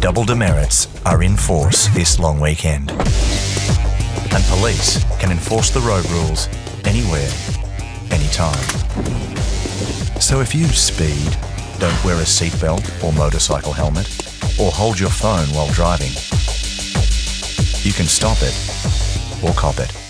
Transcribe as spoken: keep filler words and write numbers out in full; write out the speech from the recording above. double demerits are in force this long weekend. And police can enforce the road rules anywhere, anytime. So if you speed, don't wear a seatbelt or motorcycle helmet, or hold your phone while driving, you can stop it or cop it.